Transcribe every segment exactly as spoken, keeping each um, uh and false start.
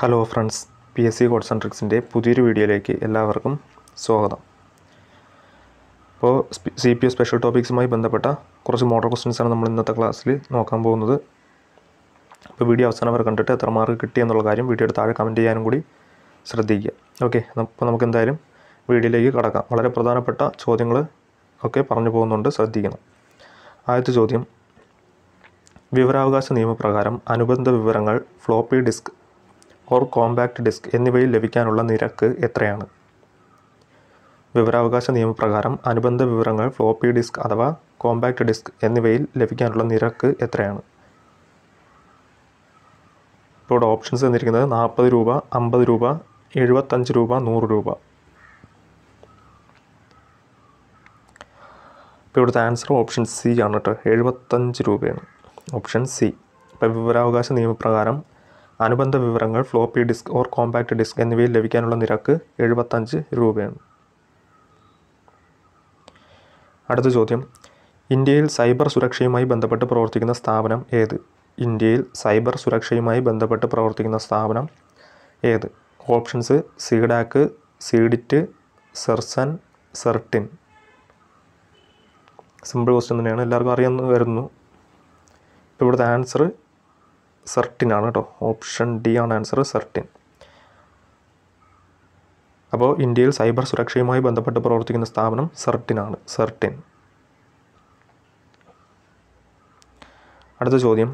Hello friends, P S C codes and ട്രിക്സിൻ്റെ പുതിയൊരു വീഡിയോയിലേക്ക് എല്ലാവർക്കും സ്വാഗതം. അപ്പോൾ സി പി ഒ സ്പെഷ്യൽ ടോപ്പിക്സുമായി ബന്ധപ്പെട്ട കുറച്ച് മോഡൽ ക്വസ്റ്റ്യൻസാണ് നമ്മൾ ഇന്നത്തെ ക്ലാസ്സിൽ നോക്കാൻ പോകുന്നത്. അപ്പോൾ വീഡിയോ അവസാനം വരെ കണ്ടിട്ട് എത്ര മാർക്ക് കിട്ടി എന്നുള്ള കാര്യം വീഡിയോയുടെ താഴെ കമൻറ്റ് ചെയ്യാനും കൂടി ശ്രദ്ധിക്കുക. ഓക്കെ, അപ്പോൾ നമുക്ക് എന്തായാലും വീഡിയോയിലേക്ക് കടക്കാം. വളരെ പ്രധാനപ്പെട്ട ചോദ്യങ്ങൾ ഒക്കെ പറഞ്ഞു പോകുന്നുണ്ട്, ശ്രദ്ധിക്കണം. ആദ്യത്തെ ചോദ്യം, വിവരാവകാശ നിയമപ്രകാരം അനുബന്ധ വിവരങ്ങൾ floppy disk or compact disk എന്നിവയിൽ ലഭിക്കാനുള്ള നിരക്ക് എത്രയാണ്? വിവരാവകാശ നിയമപ്രകാരം അനുബന്ധ വിവരങ്ങൾ ഫ്ലോപ്പി ഡിസ്ക് അഥവാ കോമ്പാക്ട് ഡിസ്ക് എന്നിവയിൽ ലഭിക്കാനുള്ള നിരക്ക് എത്രയാണ്? ഇപ്പോൾ ഓപ്ഷൻസ് തന്നിരിക്കുന്നത് നാൽപ്പത് രൂപ, അമ്പത് രൂപ, എഴുപത്തഞ്ച് രൂപ, നൂറ് രൂപ. ഇപ്പോൾ ഇവിടുത്തെ ആൻസർ ഓപ്ഷൻ സി ആണ് കേട്ടോ, എഴുപത്തഞ്ച് രൂപയാണ് ഓപ്ഷൻ സി. ഇപ്പോൾ വിവരാവകാശ നിയമപ്രകാരം അനുബന്ധ വിവരങ്ങൾ floppy disk or compact disk എന്നിവയിൽ ലഭിക്കാനുള്ള നിരക്ക് എഴുപത്തഞ്ച് രൂപയാണ്. അടുത്ത ചോദ്യം, ഇന്ത്യയിൽ സൈബർ സുരക്ഷയുമായി ബന്ധപ്പെട്ട് പ്രവർത്തിക്കുന്ന സ്ഥാപനം ഏത്? ഇന്ത്യയിൽ സൈബർ സുരക്ഷയുമായി ബന്ധപ്പെട്ട് പ്രവർത്തിക്കുന്ന സ്ഥാപനം ഏത്? ഓപ്ഷൻസ് സീഡാക്ക്, സീഡിറ്റ്, സെർസൻ, സെർട്ടിൻ. സിമ്പിൾ ക്വസ്റ്റ്യൻ തന്നെയാണ്, എല്ലാവർക്കും അറിയാമെന്ന് വരുന്നു. ഇപ്പോൾ ഇവിടുത്തെ ആൻസർ സെർട്ടിൻ ആണ് കേട്ടോ, ഓപ്ഷൻ ഡി ആണ് ആൻസർ, സെർട്ടിൻ. അപ്പോൾ ഇന്ത്യയിൽ സൈബർ സുരക്ഷയുമായി ബന്ധപ്പെട്ട് പ്രവർത്തിക്കുന്ന സ്ഥാപനം സെർട്ടിൻ ആണ്, സെർട്ടിൻ. അടുത്ത ചോദ്യം,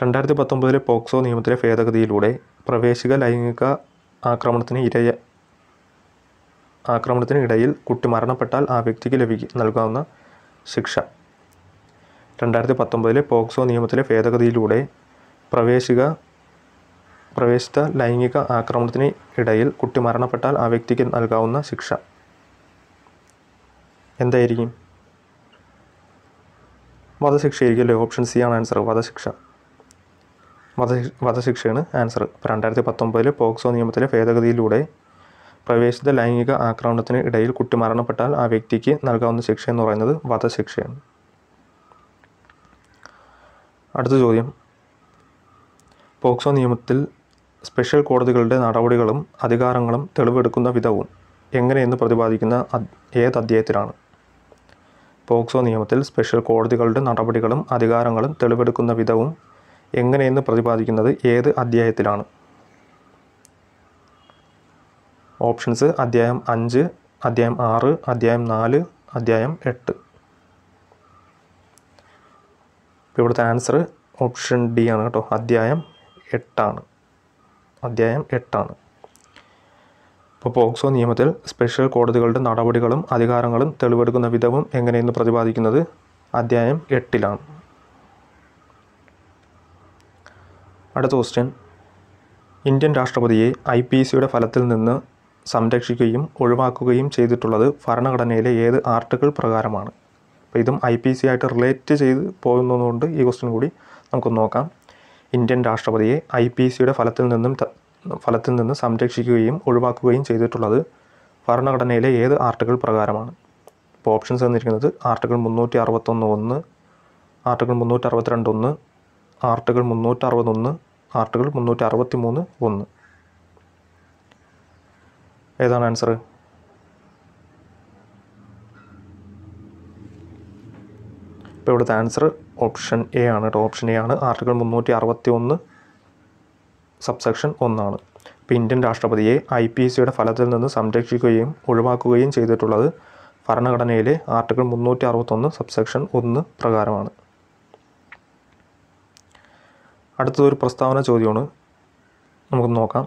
രണ്ടായിരത്തി പത്തൊമ്പതിലെ പോക്സോ നിയമത്തിലെ ഭേദഗതിയിലൂടെ പ്രവേശിക ലൈംഗിക ആക്രമണത്തിന് ഇരയ ആക്രമണത്തിന് ഇടയിൽ കുട്ടി മരണപ്പെട്ടാൽ ആ വ്യക്തിക്ക് ലഭിക്കും നൽകാവുന്ന ശിക്ഷ. രണ്ടായിരത്തി പത്തൊമ്പതിലെ പോക്സോ നിയമത്തിലെ ഭേദഗതിയിലൂടെ പ്രവേശിക പ്രവേശിത ലൈംഗിക ആക്രമണത്തിന് ഇടയിൽ കുട്ടി മരണപ്പെട്ടാൽ ആ വ്യക്തിക്ക് നൽകാവുന്ന ശിക്ഷ എന്തായിരിക്കും? വധശിക്ഷയായിരിക്കുമല്ലോ, ഓപ്ഷൻ സി ആണ് ആൻസർ, വധശിക്ഷ. വധ വധശിക്ഷയാണ് ആൻസർ. രണ്ടായിരത്തി പത്തൊമ്പതിലെ പോക്സോ നിയമത്തിലെ ഭേദഗതിയിലൂടെ പ്രവേശിത ലൈംഗിക ആക്രമണത്തിന് ഇടയിൽ കുട്ടി മരണപ്പെട്ടാൽ ആ വ്യക്തിക്ക് നൽകാവുന്ന ശിക്ഷ എന്ന് പറയുന്നത് വധശിക്ഷയാണ്. അടുത്ത ചോദ്യം, പോക്സോ നിയമത്തിൽ സ്പെഷ്യൽ കോടതികളുടെ നടപടികളും അധികാരങ്ങളും തെളിവെടുക്കുന്ന വിധവും എങ്ങനെയെന്ന് പ്രതിപാദിക്കുന്ന ഏത് അധ്യായത്തിലാണ്? പോക്സോ നിയമത്തിൽ സ്പെഷ്യൽ കോടതികളുടെ നടപടികളും അധികാരങ്ങളും തെളിവെടുക്കുന്ന വിധവും എങ്ങനെയെന്ന് പ്രതിപാദിക്കുന്നത് ഏത് അധ്യായത്തിലാണ്? ഓപ്ഷൻസ് അധ്യായം അഞ്ച്, അധ്യായം ആറ്, അധ്യായം നാല്, അധ്യായം എട്ട്. ഇവിടുത്തെ ആൻസർ ഓപ്ഷൻ ഡി ആണ് കേട്ടോ, അധ്യായം എട്ടാണ്, അധ്യായം എട്ടാണ്. അപ്പോൾ പോക്സോ നിയമത്തിൽ സ്പെഷ്യൽ കോടതികളുടെ നടപടികളും അധികാരങ്ങളും തെളിവെടുക്കുന്ന വിധവും എങ്ങനെയെന്ന് പ്രതിപാദിക്കുന്നത് അധ്യായം എട്ടിലാണ്. അടുത്ത ക്വസ്റ്റ്യൻ, ഇന്ത്യൻ രാഷ്ട്രപതിയെ ഐ പി സിയുടെ ഫലത്തിൽ നിന്ന് സംരക്ഷിക്കുകയും ഒഴിവാക്കുകയും ചെയ്തിട്ടുള്ളത് ഭരണഘടനയിലെ ഏത് ആർട്ടിക്കിൾ പ്രകാരമാണ്? അപ്പോൾ ഇതും ഐ പി സി ആയിട്ട് റിലേറ്റ് ചെയ്ത് പോകുന്നതുകൊണ്ട് ഈ ക്വസ്റ്റ്യൻ കൂടി നമുക്കൊന്ന് നോക്കാം. ഇന്ത്യൻ രാഷ്ട്രപതിയെ ഐ പി സിയുടെ ഫലത്തിൽ നിന്നും ഫലത്തിൽ നിന്ന് സംരക്ഷിക്കുകയും ഒഴിവാക്കുകയും ചെയ്തിട്ടുള്ളത് ഭരണഘടനയിലെ ഏത് ആർട്ടിക്കിൾ പ്രകാരമാണ്? ഇപ്പോൾ ഓപ്ഷൻസ് തന്നിരിക്കുന്നത് ആർട്ടിക്കിൾ മുന്നൂറ്റി അറുപത്തൊന്ന് ഒന്ന്, ആർട്ടിക്കിൾ മുന്നൂറ്റി അറുപത്തിരണ്ട് ഒന്ന്, ആർട്ടിക്കിൾ മുന്നൂറ്റി അറുപത്തൊന്ന്, ആർട്ടിക്കിൾ മുന്നൂറ്റി അറുപത്തി മൂന്ന് ഒന്ന്. ഏതാണ് ആൻസർ? ഇപ്പോൾ ഇവിടുത്തെ ആൻസർ ഓപ്ഷൻ എ ആണ് കേട്ടോ, ഓപ്ഷൻ എ ആണ്, ആർട്ടിക്കിൾ മുന്നൂറ്റി അറുപത്തി ഒന്ന് സബ്സെക്ഷൻ ഒന്നാണ്. ഇപ്പോൾ ഇന്ത്യൻ രാഷ്ട്രപതിയെ ഐ പി സിയുടെ ഫലത്തിൽ നിന്ന് സംരക്ഷിക്കുകയും ഒഴിവാക്കുകയും ചെയ്തിട്ടുള്ളത് ഭരണഘടനയിലെ ആർട്ടിക്കിൾ മുന്നൂറ്റി അറുപത്തൊന്ന് സബ്സെക്ഷൻ ഒന്ന് പ്രകാരമാണ്. അടുത്തതൊരു പ്രസ്താവന ചോദ്യമാണ്, നമുക്ക് നോക്കാം.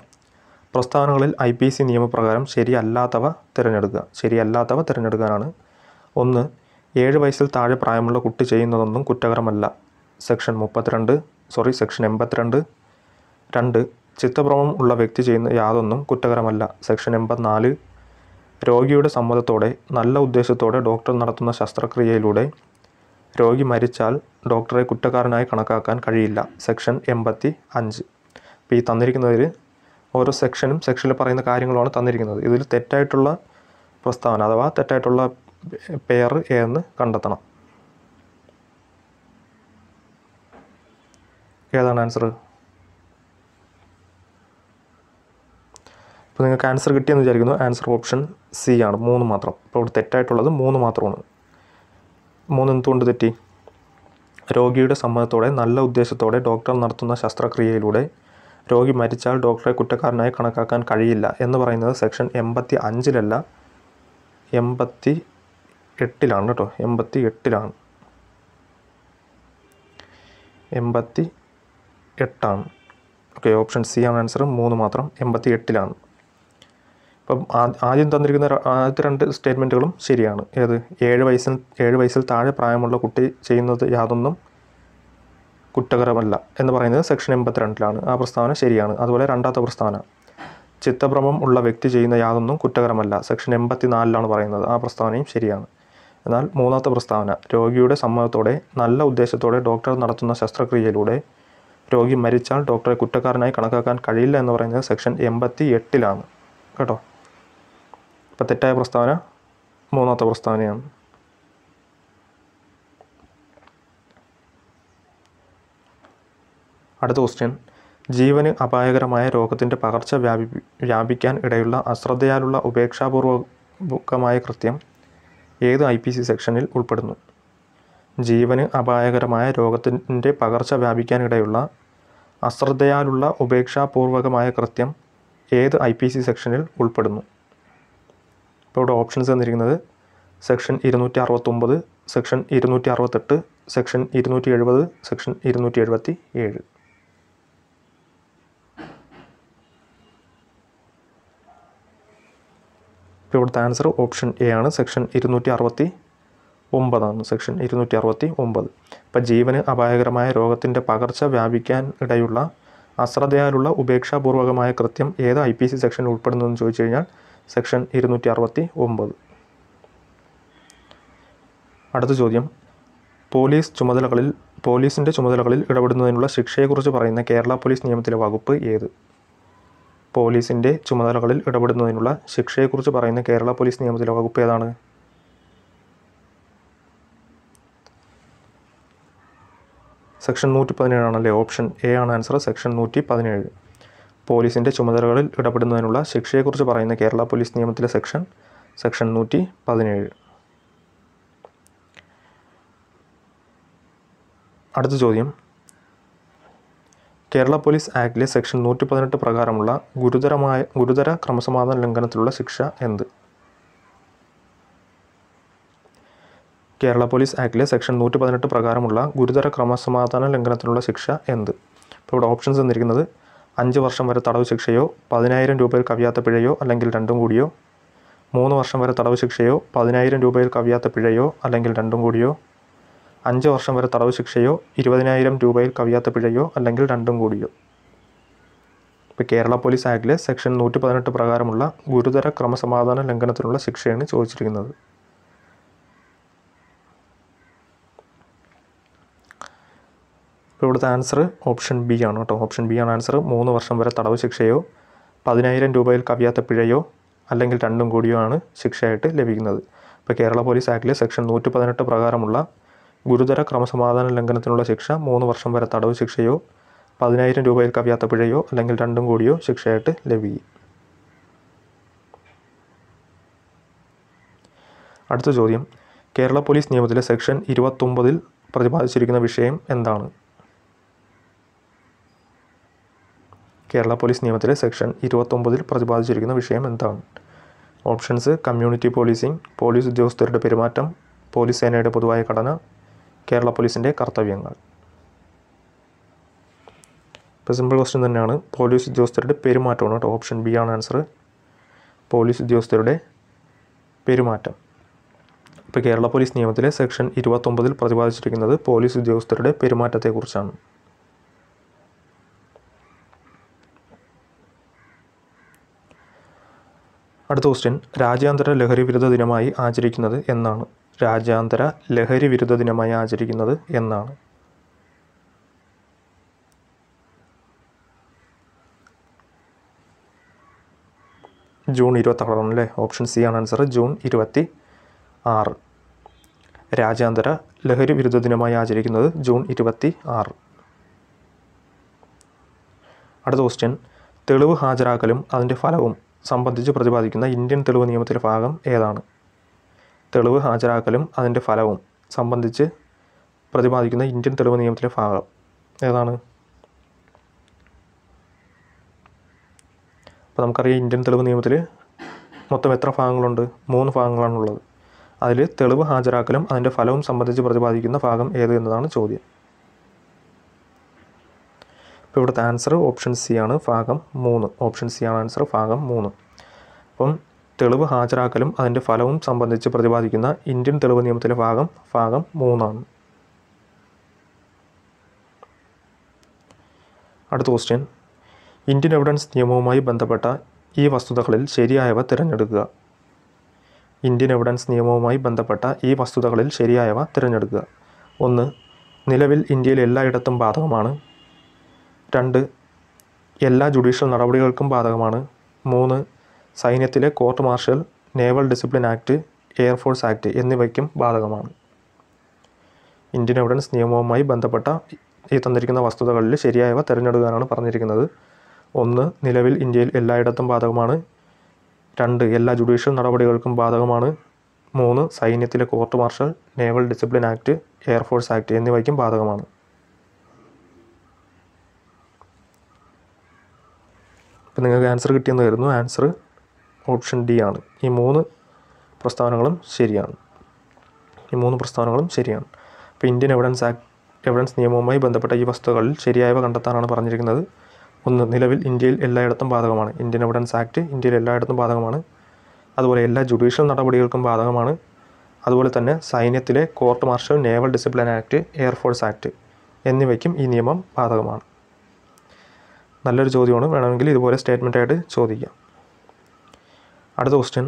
പ്രസ്താവനകളിൽ ഐ പി സി നിയമപ്രകാരം ശരിയല്ലാത്തവ തിരഞ്ഞെടുക്കുക. ശരിയല്ലാത്തവ തിരഞ്ഞെടുക്കാനാണ്. ഒന്ന്, ഏഴ് വയസ്സിൽ താഴെ പ്രായമുള്ള കുട്ടി ചെയ്യുന്നതൊന്നും കുറ്റകരമല്ല, സെക്ഷൻ മുപ്പത്തിരണ്ട് സോറി സെക്ഷൻ എൺപത്തിരണ്ട്. രണ്ട്, ചിത്തഭ്രമം ഉള്ള വ്യക്തി ചെയ്യുന്ന യാതൊന്നും കുറ്റകരമല്ല, സെക്ഷൻ എൺപത്തിനാല്. രോഗിയുടെ സമ്മതത്തോടെ നല്ല ഉദ്ദേശത്തോടെ ഡോക്ടർ നടത്തുന്ന ശസ്ത്രക്രിയയിലൂടെ രോഗി മരിച്ചാൽ ഡോക്ടറെ കുറ്റക്കാരനായി കണക്കാക്കാൻ കഴിയില്ല, സെക്ഷൻ എൺപത്തി അഞ്ച്. അപ്പോൾ ഈ തന്നിരിക്കുന്നതിൽ ഓരോ സെക്ഷനും സെക്ഷനിൽ പറയുന്ന കാര്യങ്ങളാണ് തന്നിരിക്കുന്നത്. ഇതിൽ തെറ്റായിട്ടുള്ള പ്രസ്താവന അഥവാ തെറ്റായിട്ടുള്ള പേർ ഏതെന്ന് കണ്ടെത്തണം. ഏതാണ് ആൻസർ? അപ്പോൾ നിങ്ങൾക്ക് ആൻസർ കിട്ടിയെന്ന് വിചാരിക്കുന്നു. ആൻസർ ഓപ്ഷൻ സി ആണ്, മൂന്ന് മാത്രം. അപ്പോൾ ഇവിടെ തെറ്റായിട്ടുള്ളത് മൂന്ന് മാത്രമാണ്. മൂന്ന് എന്തുകൊണ്ട് തെറ്റി? രോഗിയുടെ സമ്മതത്തോടെ നല്ല ഉദ്ദേശത്തോടെ ഡോക്ടർ നടത്തുന്ന ശസ്ത്രക്രിയയിലൂടെ രോഗി മരിച്ചാൽ ഡോക്ടറെ കുറ്റക്കാരനായി കണക്കാക്കാൻ കഴിയില്ല എന്ന് പറയുന്നത് സെക്ഷൻ എൺപത്തി അഞ്ചിലല്ല, എൺപത്തി എട്ടിലാണ് കേട്ടോ, എൺപത്തി എട്ടിലാണ്, എൺപത്തി എട്ടാണ്. ഓക്കെ, ഓപ്ഷൻ സി ആണ് ആൻസർ, മൂന്ന് മാത്രം, എൺപത്തി എട്ടിലാണ്. അപ്പം ആദ്യം തന്നിരിക്കുന്ന ആദ്യത്തെ രണ്ട് സ്റ്റേറ്റ്മെൻറ്റുകളും ശരിയാണ്. ഏത്? ഏഴ് വയസ്സിൽ ഏഴ് വയസ്സിൽ താഴെ പ്രായമുള്ള കുട്ടി ചെയ്യുന്നത് യാതൊന്നും കുറ്റകരമല്ല എന്ന് പറയുന്നത് സെക്ഷൻ എൺപത്തിരണ്ടിലാണ്. ആ പ്രസ്താവന ശരിയാണ്. അതുപോലെ രണ്ടാമത്തെ പ്രസ്താവന, ചിത്തഭ്രമം ഉള്ള വ്യക്തി ചെയ്യുന്ന യാതൊന്നും കുറ്റകരമല്ല, സെക്ഷൻ എൺപത്തി നാലിലാണ് പറയുന്നത്. ആ പ്രസ്താവനയും ശരിയാണ്. എന്നാൽ മൂന്നാമത്തെ പ്രസ്താവന, രോഗിയുടെ സമ്മതത്തോടെ നല്ല ഉദ്ദേശത്തോടെ ഡോക്ടർ നടത്തുന്ന ശസ്ത്രക്രിയയിലൂടെ രോഗി മരിച്ചാൽ ഡോക്ടറെ കുറ്റക്കാരനായി കണക്കാക്കാൻ കഴിയില്ല എന്ന് പറയുന്നത് സെക്ഷൻ എൺപത്തി എട്ടിലാണ് കേട്ടോ. അപ്പോൾ തെറ്റായ പ്രസ്താവന മൂന്നാമത്തെ പ്രസ്താവനയാണ്. അടുത്ത ക്വസ്റ്റ്യൻ, ജീവന് അപായകരമായ രോഗത്തിൻ്റെ പകർച്ച വ്യാപി വ്യാപിക്കാൻ ഇടയുള്ള അശ്രദ്ധയാലുള്ള ഉപേക്ഷാപൂർവകമായ കൃത്യം ഏത് ഐ പി സി സെക്ഷനിൽ ഉൾപ്പെടുന്നു? ജീവന് അപായകരമായ രോഗത്തിൻ്റെ പകർച്ച വ്യാപിക്കാനിടയുള്ള അശ്രദ്ധയാലുള്ള ഉപേക്ഷാപൂർവകമായ കൃത്യം ഏത് ഐ പി സി സെക്ഷനിൽ ഉൾപ്പെടുന്നു? ഇപ്പോൾ ഇവിടെ ഓപ്ഷൻസ് തന്നിരിക്കുന്നത് സെക്ഷൻ ഇരുന്നൂറ്റി അറുപത്തൊമ്പത്, സെക്ഷൻ ഇരുന്നൂറ്റി അറുപത്തെട്ട്, സെക്ഷൻ ഇരുന്നൂറ്റി എഴുപത്, സെക്ഷൻ ഇരുന്നൂറ്റി എഴുപത്തി ഏഴ്. ഇപ്പോൾ ഇവിടുത്തെ ആൻസർ ഓപ്ഷൻ എ ആണ്, സെക്ഷൻ ഇരുന്നൂറ്റി അറുപത്തി ഒമ്പതാണ്, സെക്ഷൻ ഇരുന്നൂറ്റി അറുപത്തി ഒമ്പത്. ഇപ്പം ജീവന് അപായകരമായ രോഗത്തിൻ്റെ പകർച്ച വ്യാപിക്കാൻ ഇടയുള്ള അശ്രദ്ധയാലുള്ള ഉപേക്ഷാപൂർവകമായ കൃത്യം ഏത് ഐ പി സി സെക്ഷനിൽ ഉൾപ്പെടുന്നതെന്ന് ചോദിച്ചു കഴിഞ്ഞാൽ സെക്ഷൻ ഇരുന്നൂറ്റി അറുപത്തി ഒമ്പത്. അടുത്ത ചോദ്യം, പോലീസ് ചുമതലകളിൽ പോലീസിൻ്റെ ചുമതലകളിൽ ഇടപെടുന്നതിനുള്ള ശിക്ഷയെക്കുറിച്ച് പറയുന്ന കേരള പോലീസ് നിയമത്തിലെ വകുപ്പ് ഏത്? പോലീസിൻ്റെ ചുമതലകളിൽ ഇടപെടുന്നതിനുള്ള ശിക്ഷയെക്കുറിച്ച് പറയുന്ന കേരള പോലീസ് നിയമത്തിലെ വകുപ്പ് ഏതാണ്? സെക്ഷൻ നൂറ്റി പതിനേഴാണല്ലേ, ഓപ്ഷൻ എ ആണ് ആൻസർ, സെക്ഷൻ നൂറ്റി പതിനേഴ്. പോലീസിൻ്റെ ചുമതലകളിൽ ഇടപെടുന്നതിനുള്ള ശിക്ഷയെക്കുറിച്ച് പറയുന്ന കേരള പോലീസ് നിയമത്തിലെ സെക്ഷൻ സെക്ഷൻ നൂറ്റി പതിനേഴ്. അടുത്ത ചോദ്യം, കേരള പോലീസ് ആക്ടിലെ സെക്ഷൻ നൂറ്റി പതിനെട്ട് പ്രകാരമുള്ള ഗുരുതരമായ ഗുരുതര ക്രമസമാധാന ലംഘനത്തിലുള്ള ശിക്ഷ എന്ത്? കേരള പോലീസ് ആക്ടിലെ സെക്ഷൻ നൂറ്റി പതിനെട്ട് പ്രകാരമുള്ള ഗുരുതര ക്രമസമാധാന ലംഘനത്തിനുള്ള ശിക്ഷ എന്ത്? ഇപ്പോൾ ഇവിടെ ഓപ്ഷൻസ് തന്നിരിക്കുന്നത് അഞ്ച് വർഷം വരെ തടവ് ശിക്ഷയോ പതിനായിരം രൂപയിൽ കവിയാത്ത പിഴയോ അല്ലെങ്കിൽ രണ്ടും കൂടിയോ, മൂന്ന് വർഷം വരെ തടവ് ശിക്ഷയോ പതിനായിരം രൂപയിൽ കവിയാത്ത പിഴയോ അല്ലെങ്കിൽ രണ്ടും കൂടിയോ, അഞ്ച് വർഷം വരെ തടവ് ശിക്ഷയോ ഇരുപതിനായിരം രൂപയിൽ കവിയാത്ത പിഴയോ അല്ലെങ്കിൽ രണ്ടും കൂടിയോ. ഇപ്പോൾ കേരള പോലീസ് ആക്ടിലെ സെക്ഷൻ നൂറ്റി പതിനെട്ട് പ്രകാരമുള്ള ഗുരുതര ക്രമസമാധാന ലംഘനത്തിനുള്ള ശിക്ഷയാണ് ചോദിച്ചിരിക്കുന്നത്. ഇപ്പോൾ ഇവിടുത്തെ ആൻസർ ഓപ്ഷൻ ബി ആണ് കേട്ടോ, ഓപ്ഷൻ ബി ആണ് ആൻസർ, മൂന്ന് വർഷം വരെ തടവ് ശിക്ഷയോ പതിനായിരം രൂപയിൽ കവിയാത്ത പിഴയോ അല്ലെങ്കിൽ രണ്ടും കൂടിയോ ആണ് ശിക്ഷയായിട്ട് ലഭിക്കുന്നത്. ഇപ്പോൾ കേരള പോലീസ് ആക്ടിലെ സെക്ഷൻ നൂറ്റി പതിനെട്ട് പ്രകാരമുള്ള ഗുരുതര ക്രമസമാധാന ലംഘനത്തിനുള്ള ശിക്ഷ മൂന്ന് വർഷം വരെ തടവ് ശിക്ഷയോ പതിനായിരം രൂപയിൽ കവിയാത്ത പിഴയോ അല്ലെങ്കിൽ രണ്ടും കൂടിയോ ശിക്ഷയായിട്ട് ലഭിക്കും. അടുത്ത ചോദ്യം, കേരള പോലീസ് നിയമത്തിലെ സെക്ഷൻ ഇരുപത്തൊമ്പതിൽ പ്രതിപാദിച്ചിരിക്കുന്ന വിഷയം എന്താണ്? കേരള പോലീസ് നിയമത്തിലെ സെക്ഷൻ ഇരുപത്തൊമ്പതിൽ പ്രതിപാദിച്ചിരിക്കുന്ന വിഷയം എന്താണ്? ഓപ്ഷൻസ് കമ്മ്യൂണിറ്റി പോലീസിംഗ്, പോലീസ് ഉദ്യോഗസ്ഥരുടെ പെരുമാറ്റം, പോലീസ് സേനയുടെ പൊതുവായ ഘടന, കേരള പോലീസിൻ്റെ കർത്തവ്യങ്ങൾ. ഇപ്പോൾ സിമ്പിൾ ക്വസ്റ്റ്യൻ തന്നെയാണ്, പോലീസ് ഉദ്യോഗസ്ഥരുടെ പെരുമാറ്റമാണ് കേട്ടോ, ഓപ്ഷൻ ബി ആണ് ആൻസർ, പോലീസ് ഉദ്യോഗസ്ഥരുടെ പെരുമാറ്റം. ഇപ്പോൾ കേരള പോലീസ് നിയമത്തിലെ സെക്ഷൻ ഇരുപത്തൊമ്പതിൽ പ്രതിപാദിച്ചിരിക്കുന്നത് പോലീസ് ഉദ്യോഗസ്ഥരുടെ പെരുമാറ്റത്തെക്കുറിച്ചാണ്. അടുത്ത ക്വസ്റ്റ്യൻ, രാജ്യാന്തര ലഹരി വിരുദ്ധ ദിനമായി ആചരിക്കുന്നത് എന്നാണ്? രാജ്യാന്തര ലഹരി വിരുദ്ധ ദിനമായി ആചരിക്കുന്നത് എന്നാണ്? ജൂൺ ഇരുപത്തി ആറാണ് അല്ലേ, ഓപ്ഷൻ സി ആണ് ആൻസർ, ജൂൺ ഇരുപത്തി ആറ്. രാജ്യാന്തര ലഹരി വിരുദ്ധ ദിനമായി ആചരിക്കുന്നത് ജൂൺ ഇരുപത്തി ആറ്. അടുത്ത ക്വസ്റ്റ്യൻ, തെളിവ് ഹാജരാക്കലും അതിൻ്റെ ഫലവും സംബന്ധിച്ച് പ്രതിപാദിക്കുന്ന ഇന്ത്യൻ തെളിവ് നിയമത്തിലെ ഭാഗം ഏതാണ്? തെളിവ് ഹാജരാക്കലും അതിൻ്റെ ഫലവും സംബന്ധിച്ച് പ്രതിപാദിക്കുന്ന ഇന്ത്യൻ തെളിവ് നിയമത്തിലെ ഭാഗം ഏതാണ്? അപ്പോൾ നമുക്കറിയാം ഇന്ത്യൻ തെളിവ് നിയമത്തിൽ മൊത്തം എത്ര ഭാഗങ്ങളുണ്ട്? മൂന്ന് ഭാഗങ്ങളാണുള്ളത്. അതിൽ തെളിവ് ഹാജരാക്കലും അതിൻ്റെ ഫലവും സംബന്ധിച്ച് പ്രതിപാദിക്കുന്ന ഭാഗം ഏത് എന്നതാണ് ചോദ്യം. അപ്പോൾ ഇവിടുത്തെ ആൻസർ ഓപ്ഷൻ സി ആണ്, ഭാഗം മൂന്ന്. ഓപ്ഷൻ സി ആണ് ആൻസർ, ഭാഗം മൂന്ന്. അപ്പം തെളിവ് ഹാജരാക്കലും അതിൻ്റെ ഫലവും സംബന്ധിച്ച് പ്രതിപാദിക്കുന്ന ഇന്ത്യൻ തെളിവ് നിയമത്തിലെ ഭാഗം ഭാഗം മൂന്നാണ്. അടുത്ത ക്വസ്റ്റ്യൻ, ഇന്ത്യൻ എവിഡൻസ് നിയമവുമായി ബന്ധപ്പെട്ട ഈ വസ്തുതകളിൽ ശരിയായവ തിരഞ്ഞെടുക്കുക. ഇന്ത്യൻ എവിഡൻസ് നിയമവുമായി ബന്ധപ്പെട്ട ഈ വസ്തുതകളിൽ ശരിയായവ തിരഞ്ഞെടുക്കുക. ഒന്ന്, നിലവിൽ ഇന്ത്യയിൽ എല്ലായിടത്തും ബാധകമാണ്. രണ്ട്, എല്ലാ ജുഡീഷ്യൽ നടപടികൾക്കും ബാധകമാണ്. മൂന്ന്, സൈന്യത്തിലെ court martial, naval discipline act, air force act എന്നിവയ്ക്കും ബാധകമാണ്. ഇന്ത്യൻ എവിഡൻസ് നിയമവുമായി ബന്ധപ്പെട്ട ഈ തന്നിരിക്കുന്ന വസ്തുതകളിൽ ശരിയായവ തിരഞ്ഞെടുക്കാനാണ് പറഞ്ഞിരിക്കുന്നത്. ഒന്ന്, നിലവിൽ ഇന്ത്യയിൽ എല്ലായിടത്തും ബാധകമാണ്. രണ്ട്, എല്ലാ ജുഡീഷ്യൽ നടപടികൾക്കും ബാധകമാണ്. മൂന്ന്, സൈന്യത്തിലെ court martial, naval discipline act, air force act എന്നിവയ്ക്കും ബാധകമാണ്. ഇപ്പം നിങ്ങൾക്ക് ആൻസർ കിട്ടിയെന്നായിരുന്നു. ആൻസർ ഓപ്ഷൻ ഡി ആണ്. ഈ മൂന്ന് പ്രസ്താവനകളും ശരിയാണ്. ഈ മൂന്ന് പ്രസ്താവനകളും ശരിയാണ്. അപ്പോൾ ഇന്ത്യൻ എവിഡൻസ് ആക്ട് എവിഡൻസ് നിയമവുമായി ബന്ധപ്പെട്ട ഈ വസ്തുതകളിൽ ശരിയായവ കണ്ടെത്താനാണ് പറഞ്ഞിരിക്കുന്നത്. ഒന്ന്, നിലവിൽ ഇന്ത്യയിൽ എല്ലായിടത്തും ബാധകമാണ്. ഇന്ത്യൻ എവിഡൻസ് ആക്ട് ഇന്ത്യയിൽ എല്ലായിടത്തും ബാധകമാണ്. അതുപോലെ എല്ലാ ജുഡീഷ്യൽ നടപടികൾക്കും ബാധകമാണ്. അതുപോലെ തന്നെ സൈന്യത്തിലെ court martial, naval discipline act, air force act എന്നിവയ്ക്കും ഈ നിയമം ബാധകമാണ്. നല്ലൊരു ചോദ്യമാണ്, വേണമെങ്കിൽ ഇതുപോലെ സ്റ്റേറ്റ്മെൻറ്റായിട്ട് ചോദിക്കാം. അടുത്ത ക്വസ്റ്റ്യൻ,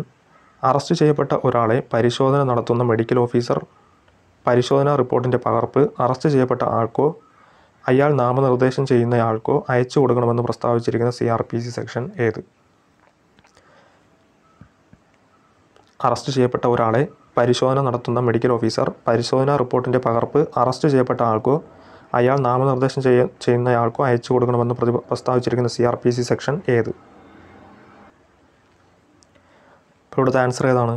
അറസ്റ്റ് ചെയ്യപ്പെട്ട ഒരാളെ പരിശോധന നടത്തുന്ന മെഡിക്കൽ ഓഫീസർ പരിശോധനാ റിപ്പോർട്ടിൻ്റെ പകർപ്പ് അറസ്റ്റ് ചെയ്യപ്പെട്ട ആൾക്കോ അയാൾ നാമനിർദ്ദേശം ചെയ്യുന്നയാൾക്കോ അയച്ചു കൊടുക്കണമെന്ന് പ്രസ്താവിച്ചിരിക്കുന്ന C R P C section ഏത്? അറസ്റ്റ് ചെയ്യപ്പെട്ട ഒരാളെ പരിശോധന നടത്തുന്ന മെഡിക്കൽ ഓഫീസർ പരിശോധനാ റിപ്പോർട്ടിൻ്റെ പകർപ്പ് അറസ്റ്റ് ചെയ്യപ്പെട്ട ആൾക്കോ അയാൾ നാമനിർദ്ദേശം ചെയ്യ ചെയ്യുന്നയാൾക്കോ അയച്ചു കൊടുക്കണമെന്ന് പ്രതി പ്രസ്താവിച്ചിരിക്കുന്ന C R P C section ഏത്? ഇപ്പോൾ ഇവിടുത്തെ ആൻസർ ഏതാണ്?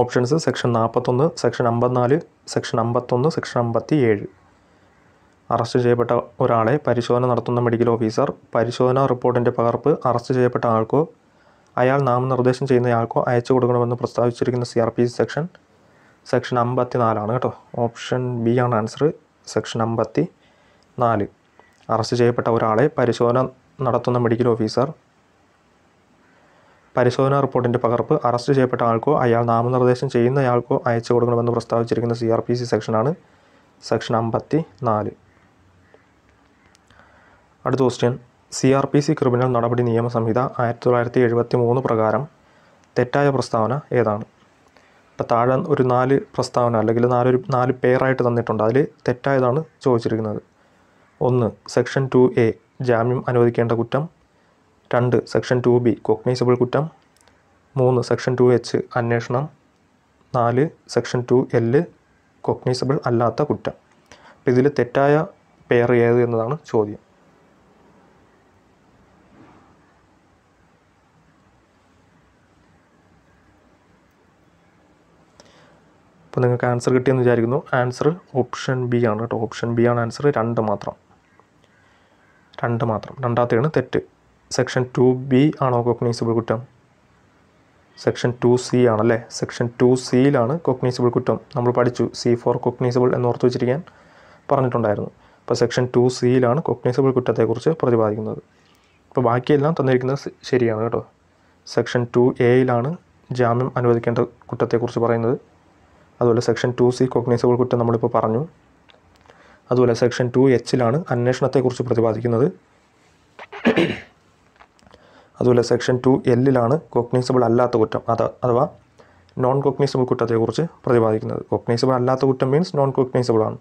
ഓപ്ഷൻസ് സെക്ഷൻ നാൽപ്പത്തൊന്ന്, സെക്ഷൻ അമ്പത്തിനാല്, സെക്ഷൻ അമ്പത്തൊന്ന്, സെക്ഷൻ അമ്പത്തി ഏഴ്. അറസ്റ്റ് ചെയ്യപ്പെട്ട ഒരാളെ പരിശോധന നടത്തുന്ന മെഡിക്കൽ ഓഫീസർ പരിശോധനാ റിപ്പോർട്ടിൻ്റെ പകർപ്പ് അറസ്റ്റ് ചെയ്യപ്പെട്ട ആൾക്കോ അയാൾ നാമനിർദ്ദേശം ചെയ്യുന്നയാൾക്കോ അയച്ചു കൊടുക്കണമെന്ന് പ്രസ്താവിച്ചിരിക്കുന്ന C R P C section section അമ്പത്തി നാലാണ് കേട്ടോ. ഓപ്ഷൻ ബി ആണ് ആൻസർ, സെക്ഷൻ അമ്പത്തി നാല്. അറസ്റ്റ് ചെയ്യപ്പെട്ട ഒരാളെ പരിശോധന നടത്തുന്ന മെഡിക്കൽ ഓഫീസർ പരിശോധനാ റിപ്പോർട്ടിൻ്റെ പകർപ്പ് അറസ്റ്റ് ചെയ്യപ്പെട്ട ആൾക്കോ അയാൾ നാമനിർദ്ദേശം ചെയ്യുന്നയാൾക്കോ അയച്ചു കൊടുക്കണമെന്ന് പ്രസ്താവിച്ചിരിക്കുന്ന സി ആർ പി സി സെക്ഷനാണ് സെക്ഷൻ അമ്പത്തി നാല്. അടുത്ത question, C R P C criminal നടപടി നിയമസംഹിത ആയിരത്തി തൊള്ളായിരത്തി എഴുപത്തി മൂന്ന് പ്രകാരം തെറ്റായ പ്രസ്താവന ഏതാണ്? അപ്പോൾ താഴെ ഒരു നാല് പ്രസ്താവന അല്ലെങ്കിൽ നാലൊരു നാല് പേരായിട്ട് തന്നിട്ടുണ്ട്. അതിൽ തെറ്റായതാണ് ചോദിച്ചിരിക്കുന്നത്. ഒന്ന്, സെക്ഷൻ ടു എ ജാമ്യം അനുവദിക്കേണ്ട കുറ്റം. രണ്ട്, സെക്ഷൻ ടു ബി കൊഗ്നൈസബിൾ കുറ്റം. മൂന്ന്, സെക്ഷൻ ടു എച്ച് അന്വേഷണം. നാല്, സെക്ഷൻ ടു എല് കൊഗ്നൈസബിൾ അല്ലാത്ത കുറ്റം. അപ്പോൾ ഇതിൽ തെറ്റായ പേർ ഏത് എന്നതാണ് ചോദ്യം. അപ്പോൾ നിങ്ങൾക്ക് ആൻസർ കിട്ടിയെന്ന് വിചാരിക്കുന്നു. ആൻസർ ഓപ്ഷൻ ബി ആണ് കേട്ടോ. ഓപ്ഷൻ ബി ആണ് ആൻസർ. രണ്ട് മാത്രം രണ്ട് മാത്രം രണ്ടാമത്തെയാണ് തെറ്റ്. സെക്ഷൻ ടു ബി ആണോ കൊഗ്നൈസിബിൾ കുറ്റം? സെക്ഷൻ ടു സി ആണല്ലേ. സെക്ഷൻ ടു സിയിലാണ് കൊഗ്നൈസിബിൾ കുറ്റം. നമ്മൾ പഠിച്ചു സി ഫോർ കൊഗ്നൈസിബിൾ എന്ന് ഓർത്ത് വെച്ചിരിക്കാൻ പറഞ്ഞിട്ടുണ്ടായിരുന്നു. അപ്പോൾ സെക്ഷൻ ടു സിയിലാണ് കൊഗ്നൈസിബിൾ കുറ്റത്തെക്കുറിച്ച് പ്രതിപാദിക്കുന്നത്. അപ്പോൾ ബാക്കിയെല്ലാം തന്നിരിക്കുന്നത് ശരിയാണ് കേട്ടോ. സെക്ഷൻ ടു എയിലാണ് ജാമ്യം അനുവദിക്കേണ്ട കുറ്റത്തെക്കുറിച്ച് പറയുന്നത്. അതുപോലെ സെക്ഷൻ ടു സി കൊഗ്നൈസബിൾ കുറ്റം നമ്മളിപ്പോൾ പറഞ്ഞു. അതുപോലെ സെക്ഷൻ ടു എച്ചിലാണ് അന്വേഷണത്തെക്കുറിച്ച് പ്രതിപാദിക്കുന്നത്. അതുപോലെ സെക്ഷൻ ടു എല്ലിലാണ് കൊഗ്നൈസബിൾ അല്ലാത്ത കുറ്റം അത് അഥവാ നോൺ കൊഗ്നൈസബിൾ കുറ്റത്തെക്കുറിച്ച് പ്രതിപാദിക്കുന്നത്. കൊഗ്നൈസബിൾ അല്ലാത്ത കുറ്റം മീൻസ് നോൺ കൊഗ്നൈസബിൾ ആണ്.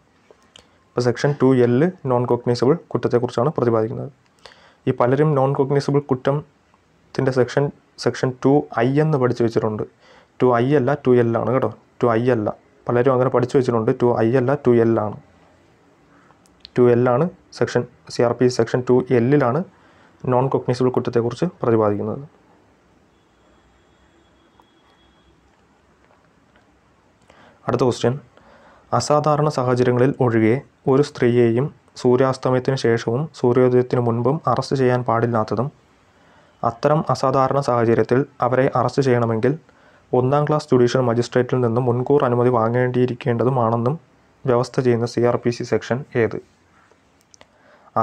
ഇപ്പോൾ section two L non cognizable കുറ്റത്തെക്കുറിച്ചാണ് പ്രതിപാദിക്കുന്നത്. ഈ പലരും നോൺ കൊഗ്നൈസബിൾ കുറ്റത്തിൻ്റെ സെക്ഷൻ സെക്ഷൻ ടു ഐ എന്ന് പഠിച്ചു വെച്ചിട്ടുണ്ട്. ടു ഐ അല്ല ടു എല്ലാണ് കേട്ടോ. ടു ഐ അല്ല, പലരും അങ്ങനെ പഠിച്ചു വെച്ചിട്ടുണ്ട്. ടു ഐ അല്ല ടു എല്ലാണ്. ടു എല്ലാണ് section C R P section two എല്ലിലാണ് നോൺ കൊഗ്നൈസിബിൾ കുറ്റത്തെക്കുറിച്ച് പ്രതിപാദിക്കുന്നത്. അടുത്ത ക്വസ്റ്റ്യൻ, അസാധാരണ സാഹചര്യങ്ങളിൽ ഒഴികെ ഒരു സ്ത്രീയെയും സൂര്യാസ്തമയത്തിന് ശേഷവും സൂര്യോദയത്തിന് മുൻപും അറസ്റ്റ് ചെയ്യാൻ പാടില്ലാത്തതും അത്തരം അസാധാരണ സാഹചര്യത്തിൽ അവരെ അറസ്റ്റ് ചെയ്യണമെങ്കിൽ ഒന്നാം ക്ലാസ് ജുഡീഷ്യൽ മജിസ്ട്രേറ്റിൽ നിന്നും മുൻകൂർ അനുമതി വാങ്ങേണ്ടിയിരിക്കേണ്ടതുമാണെന്നും വ്യവസ്ഥ ചെയ്യുന്ന C R P C section ഏത്?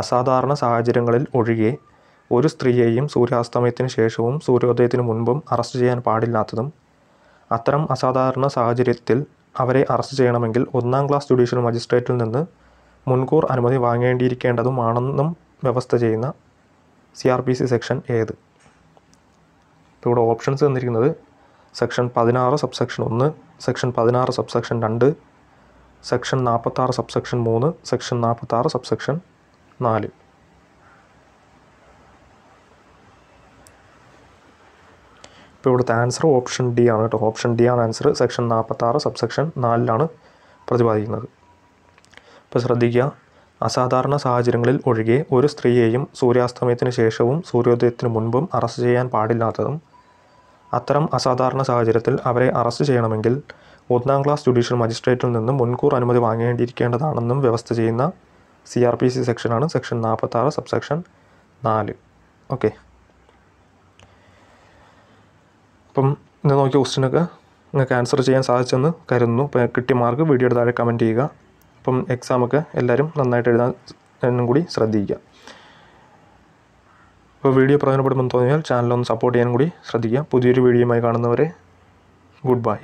അസാധാരണ സാഹചര്യങ്ങളിൽ ഒഴികെ ഒരു സ്ത്രീയെയും സൂര്യാസ്തമയത്തിന് ശേഷവും സൂര്യോദയത്തിന് മുൻപും അറസ്റ്റ് ചെയ്യാൻ പാടില്ലാത്തതും അത്തരം അസാധാരണ സാഹചര്യത്തിൽ അവരെ അറസ്റ്റ് ചെയ്യണമെങ്കിൽ ഒന്നാം ക്ലാസ് ജുഡീഷ്യൽ മജിസ്ട്രേറ്റിൽ നിന്ന് മുൻകൂർ അനുമതി വാങ്ങേണ്ടിയിരിക്കേണ്ടതുമാണെന്നും വ്യവസ്ഥ ചെയ്യുന്ന C R P C section ഏത്? ഇവിടെ ഓപ്ഷൻസ് തന്നിരിക്കുന്നത് സെക്ഷൻ പതിനാറ് സബ്സെക്ഷൻ ഒന്ന്, സെക്ഷൻ പതിനാറ് സബ്സെക്ഷൻ രണ്ട്, സെക്ഷൻ നാൽപ്പത്താറ് സബ്സെക്ഷൻ മൂന്ന്, സെക്ഷൻ നാൽപ്പത്താറ് സബ്സെക്ഷൻ നാല്. ഇപ്പോൾ ഇവിടുത്തെ ആൻസർ ഓപ്ഷൻ ഡി ആണ് കേട്ടോ. ഓപ്ഷൻ ഡി ആണ് ആൻസർ. സെക്ഷൻ നാൽപ്പത്താറ് സബ്സെക്ഷൻ നാലിലാണ് പ്രതിപാദിക്കുന്നത്. ഇപ്പോൾ ശ്രദ്ധിക്കുക, അസാധാരണ സാഹചര്യങ്ങളിൽ ഒഴികെ ഒരു സ്ത്രീയെയും സൂര്യാസ്തമയത്തിന് ശേഷവും സൂര്യോദയത്തിന് മുൻപും അറസ്റ്റ് ചെയ്യാൻ പാടില്ലാത്തതും അത്തരം അസാധാരണ സാഹചര്യത്തിൽ അവരെ അറസ്റ്റ് ചെയ്യണമെങ്കിൽ ഒന്നാം ക്ലാസ് ജുഡീഷ്യൽ മജിസ്ട്രേറ്റിൽ നിന്ന് മുൻകൂർ അനുമതി വാങ്ങേണ്ടിയിരിക്കേണ്ടതാണെന്നും വ്യവസ്ഥ ചെയ്യുന്ന സി ആർ പി സി സെക്ഷനാണ് സെക്ഷൻ നാൽപ്പത്താറ് സബ്സെക്ഷൻ നാല്. ഓക്കെ, അപ്പം ഇന്ന് നോക്കിയ ക്വസ്റ്റ്യനൊക്കെ നിങ്ങൾക്ക് ആൻസർ ചെയ്യാൻ സാധിച്ചെന്ന് കരുതുന്നു. ഇപ്പം കിട്ടിയ മാർക്ക് വീഡിയോയുടെ താഴെ കമൻറ്റ് ചെയ്യുക. അപ്പം എക്സാമൊക്കെ എല്ലാവരും നന്നായിട്ട് എഴുതാനും കൂടി ശ്രദ്ധിക്കുക. ഇപ്പോൾ വീഡിയോ പ്രയോജനപ്പെടുമെന്ന് തോന്നിയാൽ ചാനലൊന്ന് സപ്പോർട്ട് ചെയ്യാനും കൂടി ശ്രദ്ധിക്കുക. പുതിയൊരു വീഡിയോയുമായി കാണുന്നവരെ ഗുഡ് ബൈ.